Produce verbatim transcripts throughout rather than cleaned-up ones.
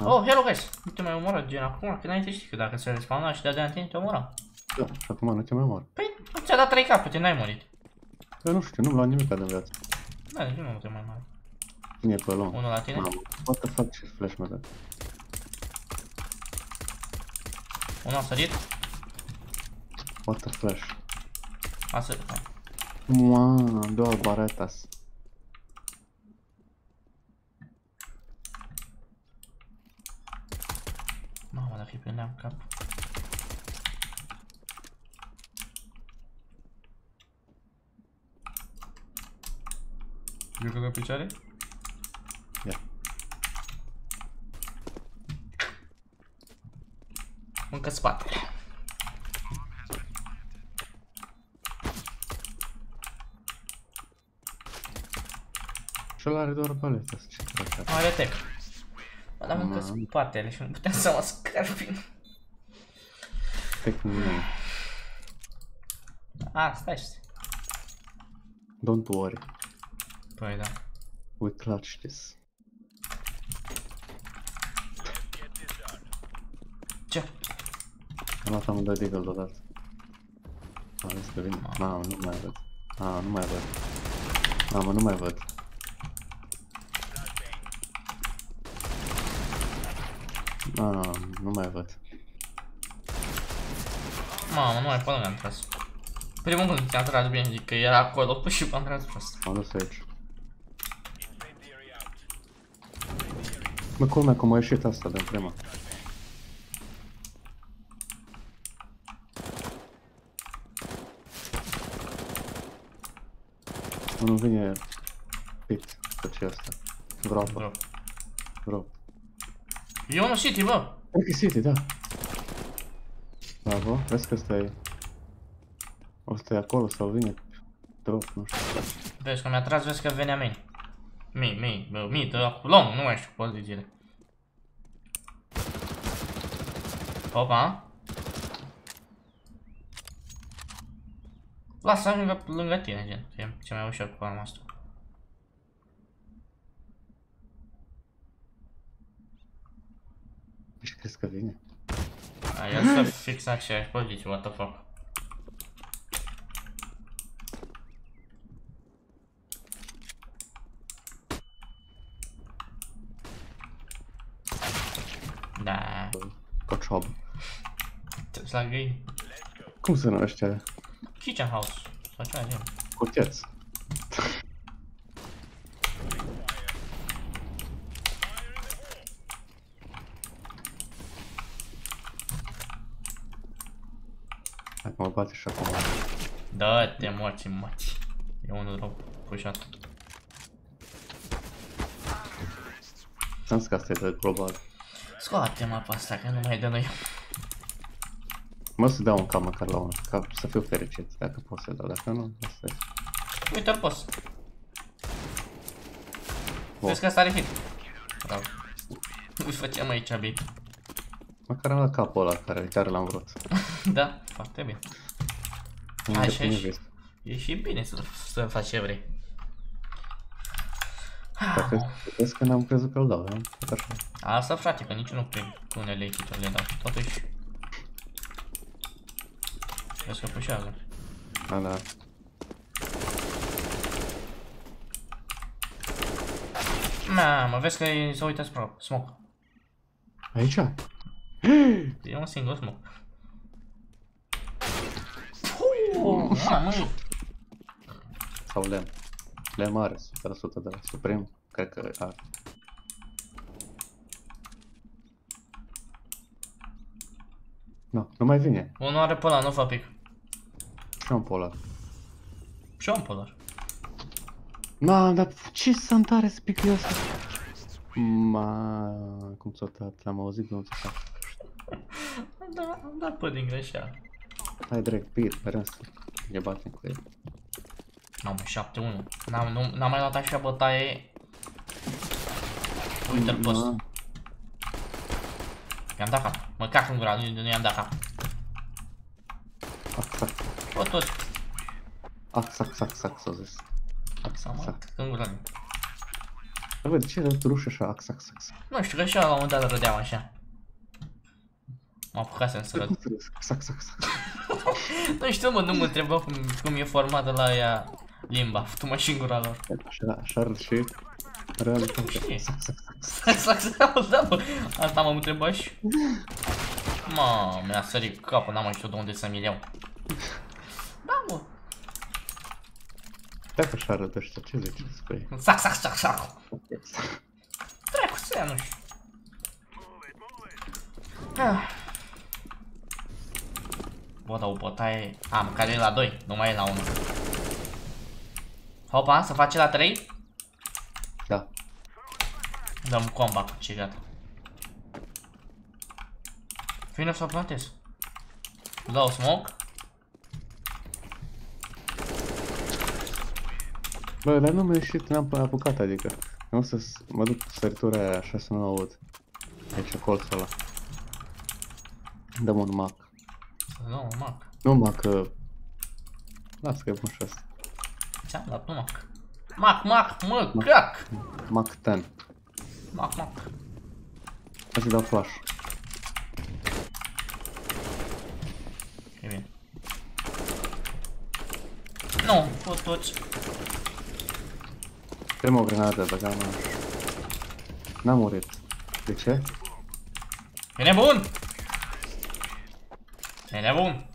Oh, hello guys! Nu te mai omoră, gen acum, că n-ai știi că dacă se respawna și de-aia întâi te omora. Da, și acum nu te mai omor. Păi, ți-a dat trei capete, n-ai murit. Eu nu știu, nu-mi luam nimic de viață. Da, nici nu te mai mare. Cine e pe luam? Unul la tine? Mamă, poate fac ce flash mă dă. Unul a sărit? Poate flash. A sărit, hai. Mamă, două baretas. Mamă, dacă îi prindeam cap. Jucă pe picioare? Da. Încă spatele. Și ăla are doar paleta, să ce trec. Are tec. Mă, dar încă spatele și nu puteam să mă scarpin. Tec nu e. A, stai și don't worry. Păi da. We clutch this. Ce? Am luat amândoi de eagle deodată. Am zis că vine. Mamă, nu mai văd. Mamă, nu mai văd. Mamă, nu mai văd. Mamă, nu mai văd. Mamă, nu mai pot, nu am tras. Primul gând ți-am tras bine, adică era acolo, pus și m-am tras prost. M-am dus aici. Mă, culmea că m-a ieșit asta de-n prima. Nu vine pit pe ce asta. Dropă. Drop. E unul city, bă! Cred că e city, da. Bravo, vezi că ăsta e... Ăsta e acolo sau vine drop, nu știu. Vezi că mi-a tras, vezi că venea mine. Mi, mi, mi, dă long, nu mai știu pozițiile. Opa. Lasă ajungă lângă tine, gen, e ce mai ușor cu arma asta. Și crezi că vine? Aia să fix aceeași poziție, what the fuck. Da. Cochob. Ce-ți la găi? Cum se numește alea? Kitchen house. Sau ce aia? Curteț. Hai că mă bate și acum. Da-te morți, măți. E unul rău pușat. Am zis că asta e de global. Scoate-mă pe asta, că nu mai dă noi. Mă, să dau un cap măcar la unul, ca să fiu fericit, dacă pot să dau, dacă nu, asta e. Uite-l poți. Oh. Vezi că asta are hit. Bravo. Nu-i făceam aici, bine. Măcar am dat capul ăla, care, care l-am vrut. Da, foarte bine. Așa e, e și bine să, să faci ce vrei. Dacă vezi că n-am crezut că îl dau, da? Asta, frate, că nici nu cred că unele hit-uri le dau, totuși. Vezi că pușează. A, da. Mamă, vezi că s-a uitat spre smoke. Aici? E un singur smoke. Sau lemn. Lemn are, o sută la sută de la Supreme. Cred că are. Nu, nu mai vine. Unul are polar, nu fa pic. Și un polar. Și un polar. Ma, dar ce sunt tare spicul ăsta? Ma, cum s-o dat? L-am auzit, nu s-o dat. Da, am dat pe din greșeală. Hai direct, pir, pe rând să le batem cu el. Mamă, șapte unu. N-am mai luat așa bătaie. Uite-l pe ăsta. I-am dat cap, mă cac în gura, nu i-am dat cap. Ac, sac. O, tot. Ac, sac, sac, sac, s-a zis. Ac, sac, sac. În gura. Bă, de ce rătruși așa, ax, ax, ax? Nu știu, că și eu la un moment dat râdeam așa. Mă apucasem să râd. Ax, ax, ax. Nu știu, mă, nu mă întreba cum, cum e formată la aia limba, fătu-mă și în gura lor. Așa, așa râd și... Râd, nu știu. Ax, ax, ax. Ax, ax, ax, da, bă. Asta m-am întrebat și... Mă, mi-a sărit capul, n-am mai știut de unde să-mi iau. Da, mă. Dacă așa arătă ăștia, ce zici despre ei? Sac, sac, sac, sac! Dracu să ia, nu știu. Bă, dar o bătaie... A, măcar e la doi, nu mai e la unu. Hopa, să face la trei? Da. Dăm combat, ce gata. Fine să o plantez. Dau smoke. Bă, dar nu mi-a ieșit, n-am apucat, adică nu să mă duc cu săritura aia, așa să nu aud. Deci colțul ăla. Dăm un mac. Să dăm un mac? Nu mac, lasă că e bun și asta. Ți-am dat un mac. Mac, mac, mă, cac! Mac ten. Mac, mac. Hai să dau flash. E bine. Nu, tot, toți. Trebuie o grenadă, băgam așa. N-am murit. De ce? E nebun! E nebun!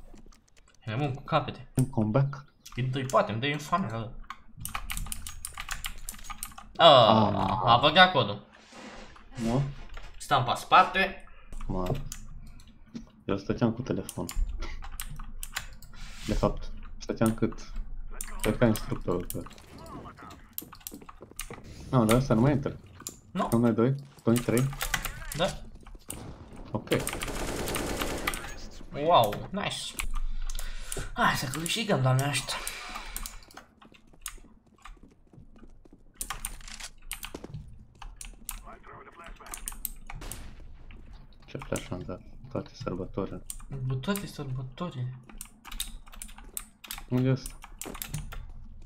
E nebun cu capete. Un comeback? Îi dă-i poate, îmi dă-i infame la dă. Aaaa, a băgat codul. Nu? Stampa spate. Mă. Eu stăteam cu telefon. De fapt, stăteam cât... Cred ca instructorul pe... Nu, dar asta nu mai intră. Nu. Unul, doi, doi, trei. Da. Ok. Wow, nice. Hai să câștigăm, doamne ajută. Ce flash am dat? Toate sărbătorile. Toate sărbătorile? Unde e asta?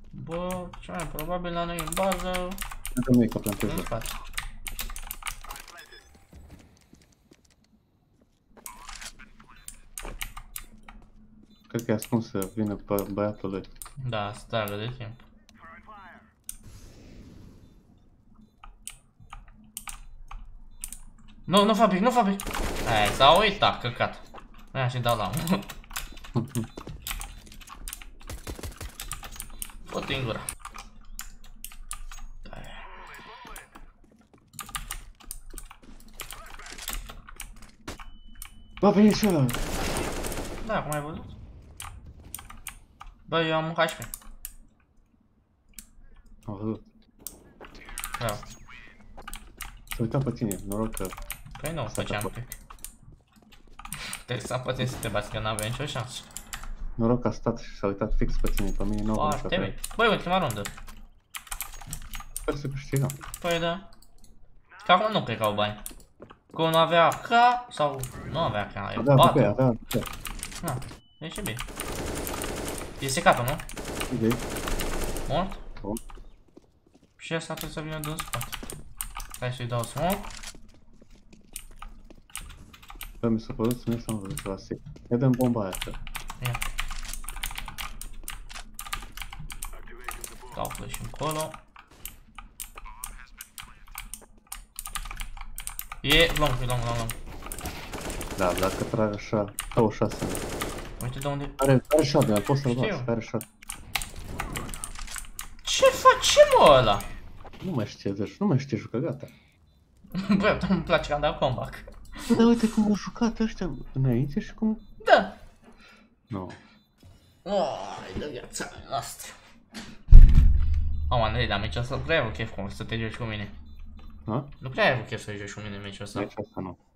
Bă, cea mai probabil la noi în bază... Încă nu e că plantez de față. Cred că i-a spus să vină pe băiatul lui. Da, stară de timp. Nu, nu fabric, nu fabric! Aia, s-a uitat, căcat. Aia și dau la unul. Fă-te în gura. Bă, vine și ăla. Da, cum ai văzut? Bă, eu am un H P. Am văzut. Da. S-a uitat pe tine, noroc că... Păi nu, făceam pic. Trebuie să apățin să te bați, că n-aveai nicio șansă. Noroc că a stat și s-a uitat fix pe tine, pe mine nouă. Foarte bine. Băi, ultima rundă. Sper să câștigăm. Păi da. Că acum nu cred că au bani. Că nu avea A K sau nu avea A K, e da, patru. Avea A K. Na, deci e bine. E secat-o, nu? Ok. Mort? Bun. Și asta trebuie să vină de în spate. Hai să-i dau smoke. Bă, mi s-a părut să merg să nu văd la sec. Ia dăm bomba aia asta. Ia. Dau flash încolo. E long, e long, long, long. Da, dacă trag așa, dau o șase. Uite de unde... Are shotgun, pot să-l bați, are shotgun. Ce face, mă, ăla? Nu mai știe, deci nu mai știe jucă, gata. Bă, dar îmi place că am dat comeback. Da, uite cum au jucat ăștia înainte și cum... Da! Nu. Oai, dă viața mea asta. Am, Andrei, dar meciul ăsta nu prea e un chef cum să te joci cu mine. Ha? Nu prea ai avut chef să-i joci cu mine în meciul ăsta. Meciul ăsta nu.